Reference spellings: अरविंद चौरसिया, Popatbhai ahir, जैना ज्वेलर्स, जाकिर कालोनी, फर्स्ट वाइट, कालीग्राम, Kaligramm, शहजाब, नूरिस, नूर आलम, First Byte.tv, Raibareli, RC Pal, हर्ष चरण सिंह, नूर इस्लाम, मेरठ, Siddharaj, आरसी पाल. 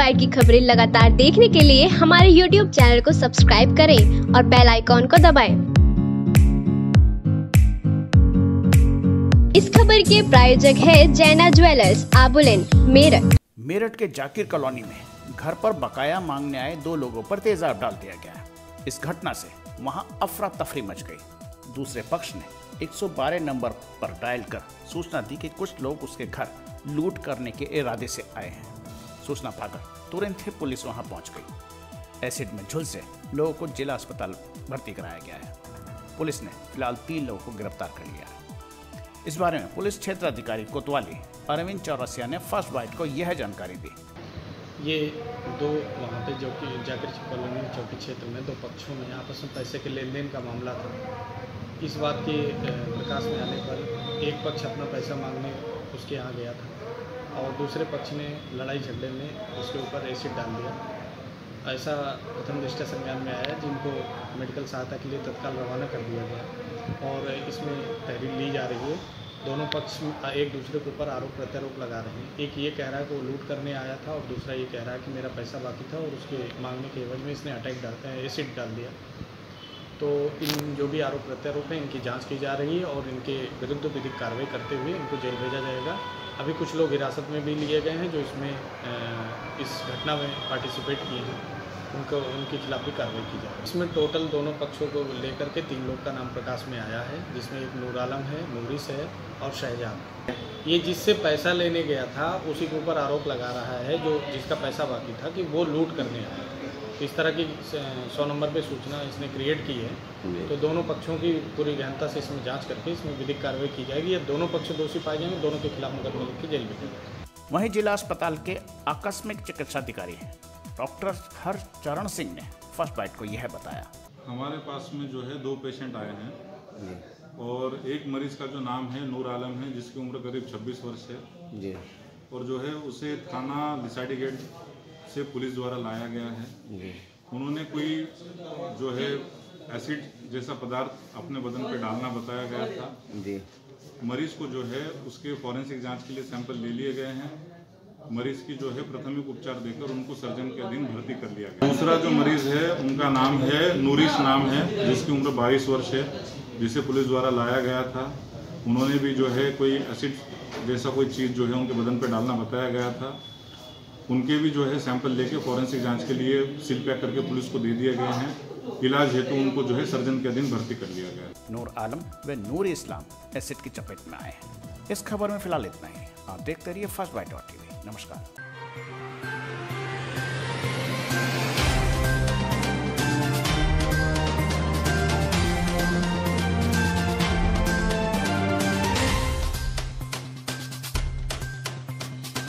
Bite की खबरें लगातार देखने के लिए हमारे YouTube चैनल को सब्सक्राइब करें और बेल आइकॉन को दबाएं। इस खबर के प्रायोजक है जैना ज्वेलर्स आबुलेन मेरठ। मेरठ के जाकिर कॉलोनी में घर पर बकाया मांगने आए दो लोगों पर तेजाब डाल दिया गया। इस घटना से वहां अफरा तफरी मच गई। दूसरे पक्ष ने 112 नंबर पर डायल कर सूचना दी कि कुछ लोग उसके घर लूट करने के इरादे से आए हैं। सूचना पाकर तुरंत ही पुलिस वहां पहुंच गई। एसिड में झुलसे लोगों को जिला अस्पताल भर्ती कराया गया है। पुलिस ने फिलहाल 3 लोगों को गिरफ्तार कर लिया है। इस बारे में पुलिस क्षेत्राधिकारी कोतवाली अरविंद चौरसिया ने फर्स्ट वाइट को यह जानकारी दी। ये दो वहाँ पे जो कि जाकिर कॉलोनी चौकी क्षेत्र में दो पक्षों में आपस में पैसे के लेन देन का मामला था। इस बात के प्रकाश में आने पर एक पक्ष अपना पैसा मांगने उसके यहाँ गया था और दूसरे पक्ष ने लड़ाई झगड़े में उसके ऊपर एसिड डाल दिया। ऐसा प्रथम दृष्टया संज्ञान में आया, जिनको मेडिकल सहायता के लिए तत्काल रवाना कर दिया गया और इसमें तहरीर ली जा रही है। दोनों पक्ष एक दूसरे के ऊपर आरोप प्रत्यारोप लगा रहे हैं। एक ये कह रहा है कि वो लूट करने आया था और दूसरा ये कह रहा है कि मेरा पैसा बाकी था और उसके मांगने के एवज में इसने अटैक डालते हैं एसिड डाल दिया। तो इन जो भी आरोप प्रत्यारोप हैं इनकी जांच की जा रही है और इनके विरुद्ध विधिक कार्रवाई करते हुए इनको जेल भेजा जाएगा। अभी कुछ लोग हिरासत में भी लिए गए हैं जो इसमें इस घटना में पार्टिसिपेट किए हैं, उनके खिलाफ भी कार्रवाई की जाएगी। इसमें टोटल दोनों पक्षों को लेकर के 3 लोग का नाम प्रकाश में आया है, जिसमें एक नूर आलम है, नूरिस है और शहजाब। ये जिससे पैसा लेने गया था उसी के ऊपर आरोप लगा रहा है जो जिसका पैसा बाकी था कि वो लूट करने आया। इस तरह की 100 नंबर पे सूचना इसने क्रिएट की है। तो दोनों पक्षों की पूरी गहनता से इसमें जाँच करके इसमें विधिक कार्रवाई की जाएगी। या दोनों पक्ष दोषी पाए जाएंगे, दोनों के खिलाफ मुकदमा लिख के जेल भेजा जाएगा। वहीं जिला अस्पताल के आकस्मिक चिकित्साधिकारी डॉक्टर हर्ष चरण सिंह ने फर्स्ट बाइट को यह बताया। हमारे पास में जो है 2 पेशेंट आए हैं और एक मरीज का जो नाम है नूर आलम है, जिसकी उम्र करीब 26 वर्ष है जी। और जो है उसे थाना लिसाडी गेट से पुलिस द्वारा लाया गया है जी। उन्होंने कोई जो है एसिड जैसा पदार्थ अपने बदन पे डालना बताया गया था जी। मरीज को जो है उसके फॉरेंसिक जाँच के लिए सैंपल ले लिए गए हैं। मरीज की जो है प्राथमिक उपचार देकर उनको सर्जन के अधीन भर्ती कर लिया गया। दूसरा जो मरीज है उनका नाम है नूरिस नाम है, जिसकी उम्र 22 वर्ष है, जिसे पुलिस द्वारा लाया गया था। उन्होंने भी जो है कोई एसिड जैसा कोई चीज़ जो है उनके बदन पर डालना बताया गया था। उनके भी जो है सैंपल लेके फॉरेंसिक जाँच के लिए सील पैक करके पुलिस को दे दिए गए हैं। इलाज हेतु उनको जो है सर्जन के अधीन भर्ती कर लिया गया। नूर आलम व नूर इस्लाम एसिड की चपेट में आए। इस खबर में फिलहाल इतना ही। आप देखते रहिए फर्स्ट बाइट.tv। नमस्कार।